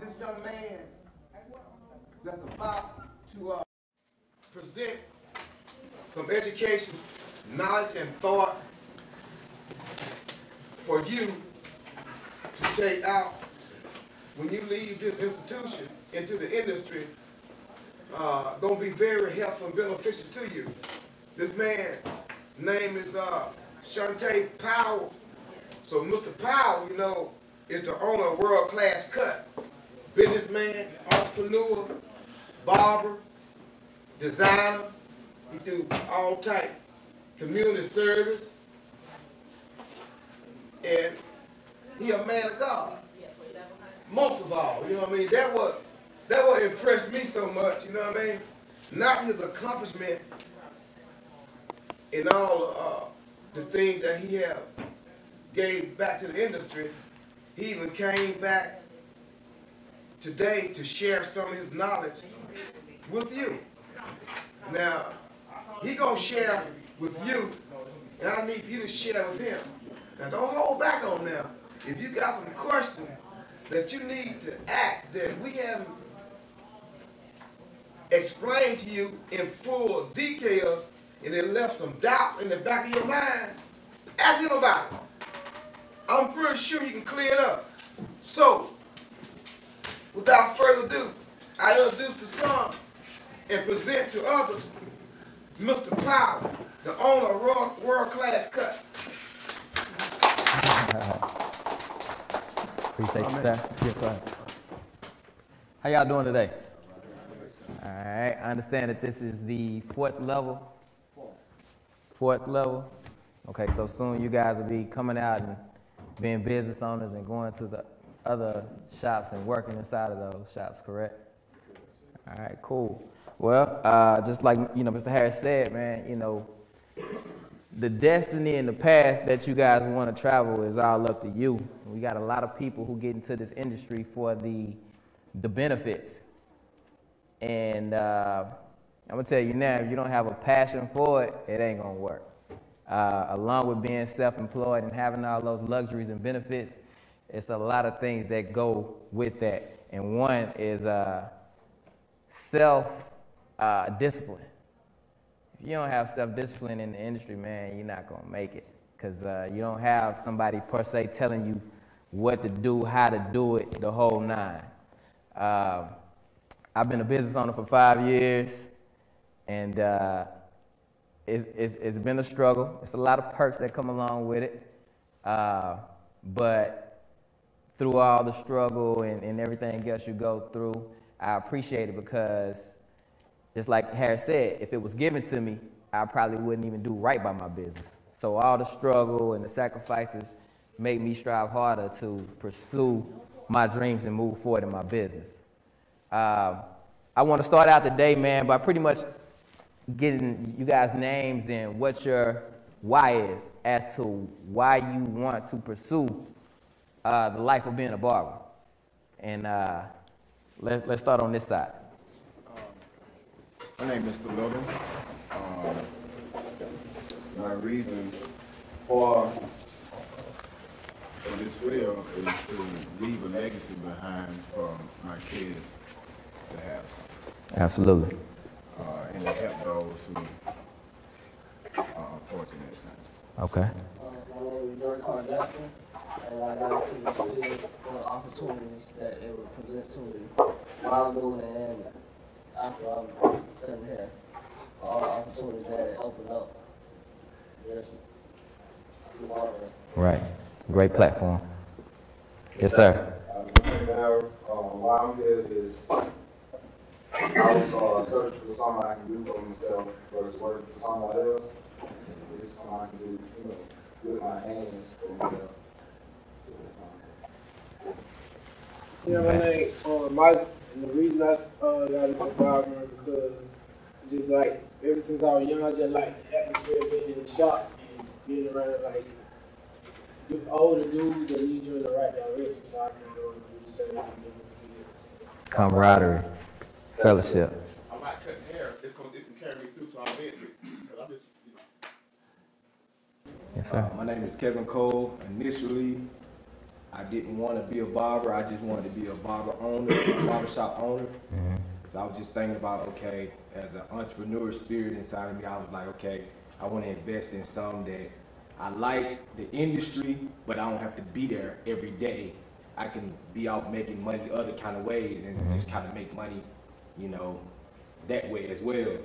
This young man that's about to present some education, knowledge, and thought for you to take out when you leave this institution into the industry, gonna be very helpful and beneficial to you. This man, name is Shontae Powell. So Mr. Powell, you know, is the owner of World Class Cut. Businessman, entrepreneur, barber, designer. He do all type community service. And he a man of God. Most of all, you know what I mean? That what impressed me so much, you know what I mean? Not his accomplishment in all the things that he have gave back to the industry. He even came back today to share some of his knowledge with you. Now, he gonna share with you, and I need you to share with him. Now, don't hold back on now. If you got some questions that you need to ask that we haven't explained to you in full detail, and it left some doubt in the back of your mind, ask him about it. I'm pretty sure he can clear it up. So, without further ado, I introduce to some and present to others Mr. Powell, the owner of World Class Cuts. Appreciate you, sir. Yes, sir. How y'all doing today? All right, I understand that this is the fourth level. Fourth level. Okay, so soon you guys will be coming out and being business owners and going to the other shops and working inside of those shops, correct? All right, cool. Well, just like, you know, Mr. Harris said, man, you know, the destiny and the path that you guys want to travel is all up to you. We got a lot of people who get into this industry for the benefits. And I'm going to tell you now, if you don't have a passion for it, it ain't going to work. Along with being self-employed and having all those luxuries and benefits, it's a lot of things that go with that. And one is self-discipline. If you don't have self-discipline in the industry, man, you're not gonna make it, because you don't have somebody per se telling you what to do, how to do it, the whole nine. I've been a business owner for 5 years, and it's been a struggle. It's a lot of perks that come along with it. But through all the struggle and everything else you go through, I appreciate it, because just like Harris said, if it was given to me, I probably wouldn't even do right by my business. So all the struggle and the sacrifices make me strive harder to pursue my dreams and move forward in my business. I want to start out the day, man, by pretty much getting you guys' names and what your why is as to why you want to pursue the life of being a barber. And let's start on this side. My name is Mr. Logan. My reason for this field is to leave a legacy behind for my kids to have. Absolutely. And it helped those who are unfortunate at times. Okay. My name is Jericho Jackson, and I got into this field for the opportunities that it would present to me while doing it and after I came here. All the opportunities that it opened up. Yes. Right. Great platform. Yes, sir. Why I'm here is I was searching for something I can do for myself, whether it's working for someone else. This is something I can do, you know, with my hands for myself. Yeah, my name is Michael, and the reason I got into barber is because just like ever since I was young, I just like the atmosphere of being in the shop and being around like older dudes that lead you in the right direction. So I can go and do the same thing. Camaraderie. Fellowship. I'm not cutting hair. It's going to carry me through to our bedroom. Yes, sir. My name is Kevin Cole. Initially, I didn't want to be a barber. I just wanted to be a barber owner, a barbershop owner. Mm-hmm. So I was just thinking about, okay, as an entrepreneur spirit inside of me, I was like, okay, I want to invest in something that I like the industry, but I don't have to be there every day. I can be out making money other kind of ways and just kind of make money, you know, that way as well.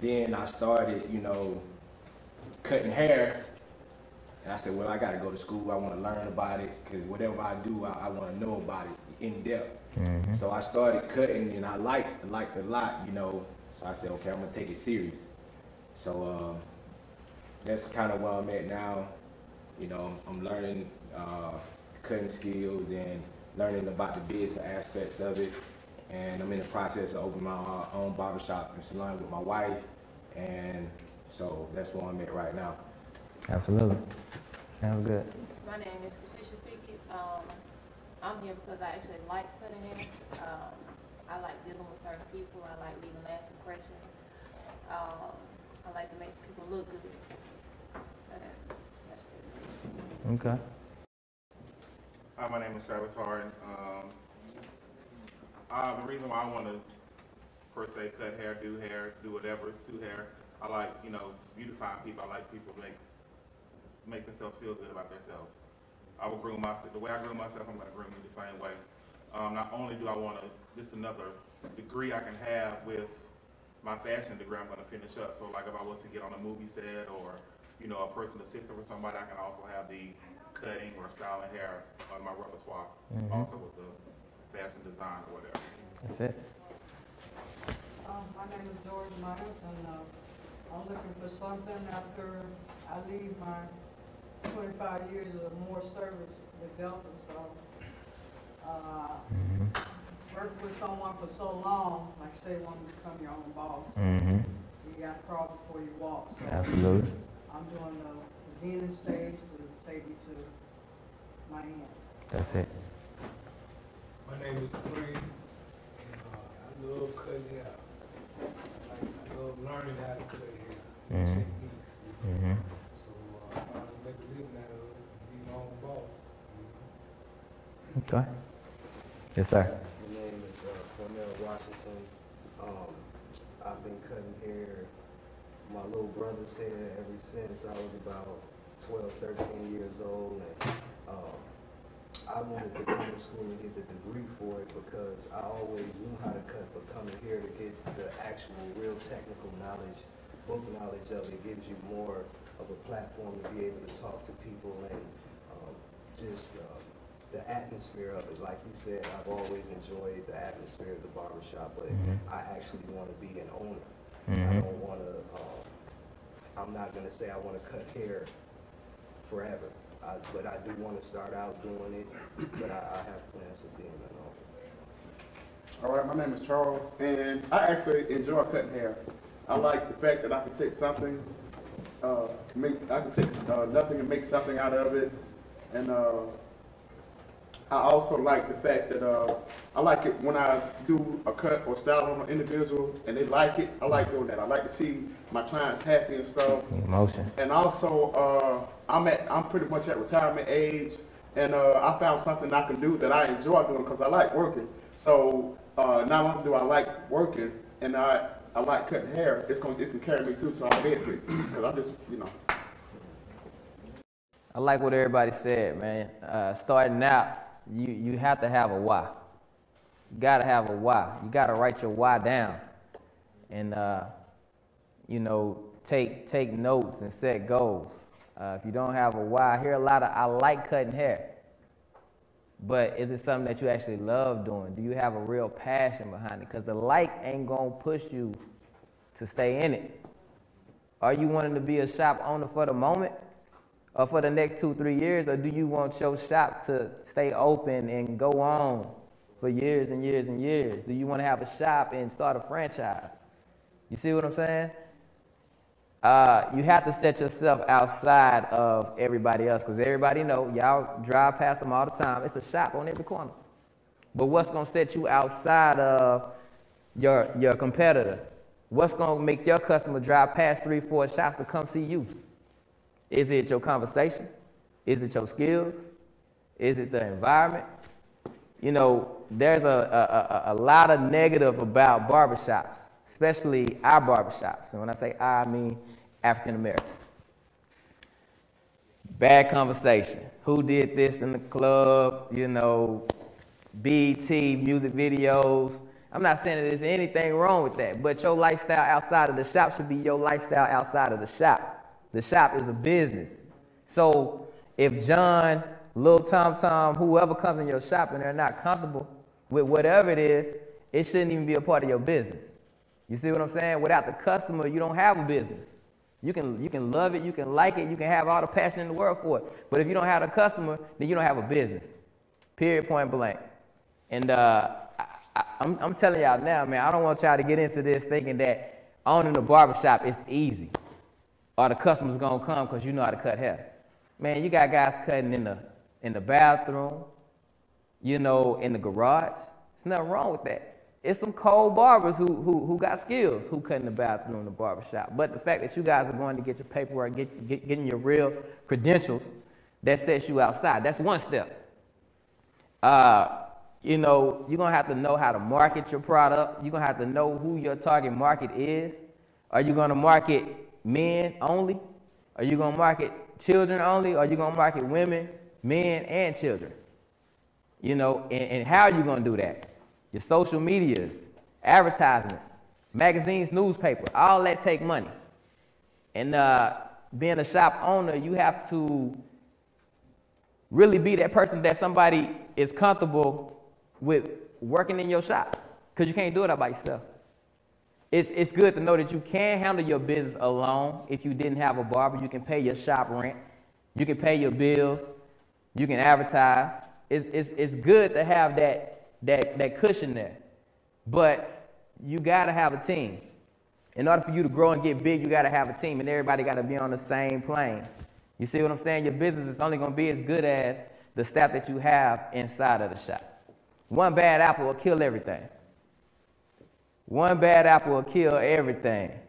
Then I started, you know, cutting hair. And I said, well, I got to go to school. I want to learn about it because whatever I do, I want to know about it in depth. Mm-hmm. So I started cutting and I liked it a lot, you know. So I said, okay, I'm going to take it serious. So that's kind of where I'm at now. You know, I'm learning cutting skills and learning about the business aspects of it. And I'm in the process of opening my own barbershop and salon with my wife. And so that's where I'm at right now. Absolutely. Sounds good. My name is Patricia Pickett. I'm here because I actually like cutting hair. I like dealing with certain people. I like leaving last impressions. I like to make people look good. That's pretty good. Okay. Hi, my name is Travis Harden. The reason why I want to, per se, cut hair, do whatever to hair, I like, you know, beautifying people. I like people to make themselves feel good about themselves. I will groom myself. The way I groom myself, I'm going to groom you the same way. Not only do I want to, this is another degree I can have with my fashion degree I'm going to finish up. So, like, if I was to get on a movie set or, you know, a personal assistant or somebody, I can also have the cutting or styling hair on my repertoire, also with the fashion design or whatever. That's it. My name is George Myers, and I'm looking for something after I leave my 25 years or more service with Delta. So worked with someone for so long, like say you want to become your own boss. Mm-hmm. You got a problem before you walk. So absolutely. I'm doing the beginning stage to take you to my end. That's it. My name is Craig, and I love cutting hair. I love learning how to cut hair. Techniques. Mm-hmm. So I can make a living out of it and be my own boss. Okay. Yes, sir. My name is Cornell Washington. I've been cutting hair. My little brother's hair ever since I was about 12, 13 years old. And I wanted to go to school and get the degree for it because I always knew how to cut, but coming here to get the actual real technical knowledge, book knowledge of it, gives you more of a platform to be able to talk to people and just the atmosphere of it. Like you said, I've always enjoyed the atmosphere of the barbershop, but I actually want to be an owner. I don't want to, I'm not going to say I want to cut hair forever, but I do want to start out doing it, but I have plans of being an owner. All right, my name is Charles, and I actually enjoy cutting hair. I like the fact that I can take something, nothing and make something out of it, and I also like the fact that I like it when I do a cut or style on an individual and they like it. I like doing that. I like to see my clients happy and stuff. Emotion. And also, I'm pretty much at retirement age, and I found something I can do that I enjoy doing because I like working. So not only do I like working, and I like cutting hair, it can carry me through to my bedroom because I'm just, you know. I like what everybody said, man. Starting out. You have to have a why. You gotta have a why. You gotta write your why down, and you know, take notes and set goals. If you don't have a why, I hear a lot of I like cutting hair, but is it something that you actually love doing? Do you have a real passion behind it? Because the like ain't gonna push you to stay in it. Are you wanting to be a shop owner for the moment? Or for the next 2-3 years, or do you want your shop to stay open and go on for years and years and years? Do you want to have a shop and start a franchise? You see what I'm saying? You have to set yourself outside of everybody else, because everybody know, y'all drive past them all the time. It's a shop on every corner. But what's going to set you outside of your competitor? What's going to make your customer drive past 3-4 shops to come see you? Is it your conversation? Is it your skills? Is it the environment? You know, there's a lot of negative about barbershops, especially our barbershops. And when I say I mean African American. Bad conversation. Who did this in the club? You know, BET, music videos. I'm not saying that there's anything wrong with that, but your lifestyle outside of the shop should be your lifestyle outside of the shop. The shop is a business. So if John, Lil Tom Tom, whoever comes in your shop and they're not comfortable with whatever it is, it shouldn't even be a part of your business. You see what I'm saying? Without the customer, you don't have a business. You can love it, you can like it, you can have all the passion in the world for it. But if you don't have a customer, then you don't have a business. Period, point blank. And I'm telling y'all now, man, I don't want y'all to get into this thinking that owning a barbershop is easy. Or the customer's going to come because you know how to cut hair. Man, you got guys cutting in the bathroom, you know, in the garage. There's nothing wrong with that. It's some cold barbers who got skills, who cut in the bathroom in the barbershop. But the fact that you guys are going to get your paperwork, getting your real credentials, that sets you outside. That's one step. You know, you're going to have to know how to market your product. You're going to have to know who your target market is. Are you going to market men only? Are you going to market children only? Are you going to market women, men, and children? You know, and how are you going to do that? Your social medias, advertisement, magazines, newspaper, all that take money. And being a shop owner, you have to really be that person that somebody is comfortable with working in your shop, because you can't do it all by yourself. It's good to know that you can handle your business alone. If you didn't have a barber, you can pay your shop rent, you can pay your bills, you can advertise. It's good to have that cushion there, but you gotta have a team. In order for you to grow and get big, you gotta have a team, and everybody gotta be on the same plane. You see what I'm saying? Your business is only gonna be as good as the staff that you have inside of the shop. One bad apple will kill everything. One bad apple will kill everything.